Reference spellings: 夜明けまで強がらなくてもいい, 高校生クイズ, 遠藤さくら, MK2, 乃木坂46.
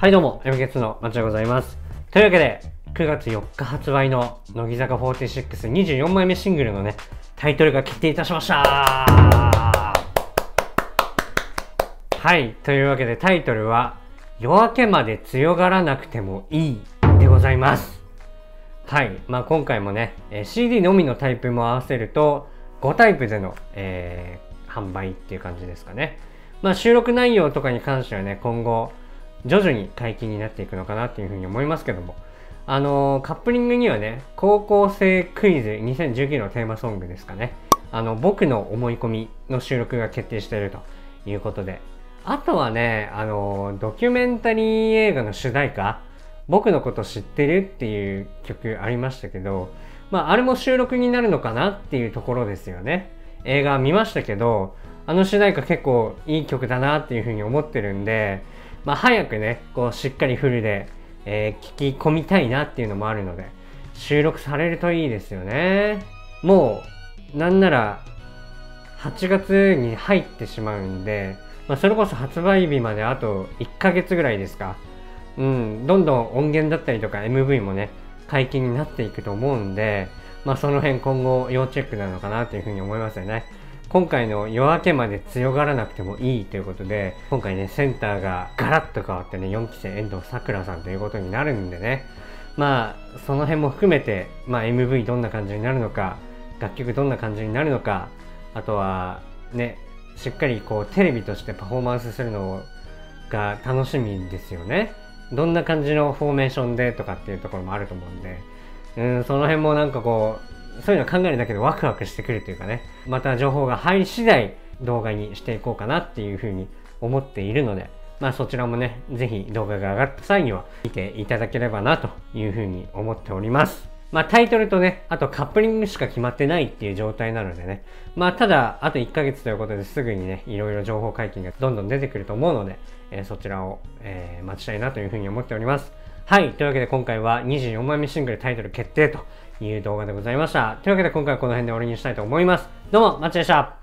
はいどうも、MK2 のまっちゃんでございます。というわけで、9月4日発売の乃木坂46、24枚目シングルのね、タイトルが決定いたしましたはい、というわけでタイトルは、夜明けまで強がらなくてもいいでございます。はい、まあ今回もね、CD のみのタイプも合わせると、5タイプでの、販売っていう感じですかね。まあ収録内容とかに関してはね、今後、徐々に解禁になっていくのかなっていうふうに思いますけども、カップリングにはね、高校生クイズ2019のテーマソングですかね、僕の思い込みの収録が決定しているということで、あとはね、ドキュメンタリー映画の主題歌、僕のこと知ってるっていう曲ありましたけど、まあ、あれも収録になるのかなっていうところですよね。映画見ましたけど、あの主題歌結構いい曲だなっていうふうに思ってるんで、まあ早くね、こうしっかりフルで、聞き込みたいなっていうのもあるので、収録されるといいですよね。もう、なんなら、8月に入ってしまうんで、まあ、それこそ発売日まであと1ヶ月ぐらいですか。うん、どんどん音源だったりとか MV もね、解禁になっていくと思うんで、まあその辺今後要チェックなのかなというふうに思いますよね。今回の夜明けまで強がらなくてもいいということで、今回ね、センターがガラッと変わってね、4期生遠藤さくらさんということになるんでね、まあ、その辺も含めて、まあ、MV どんな感じになるのか、楽曲どんな感じになるのか、あとは、ね、しっかりこう、テレビとしてパフォーマンスするのが楽しみですよね。どんな感じのフォーメーションでとかっていうところもあると思うんで、その辺もなんかこう、そういうの考えるだけでワクワクしてくるというかね、また情報が入り次第動画にしていこうかなっていうふうに思っているので、まあそちらもね、ぜひ動画が上がった際には見ていただければなというふうに思っております。まあタイトルとね、あとカップリングしか決まってないっていう状態なのでね、まあただあと1ヶ月ということですぐにね、いろいろ情報解禁がどんどん出てくると思うので、そちらを、待ちたいなというふうに思っております。はい。というわけで今回は24枚目シングルタイトル決定という動画でございました。というわけで今回はこの辺で終わりにしたいと思います。どうも、まっちゃんでした。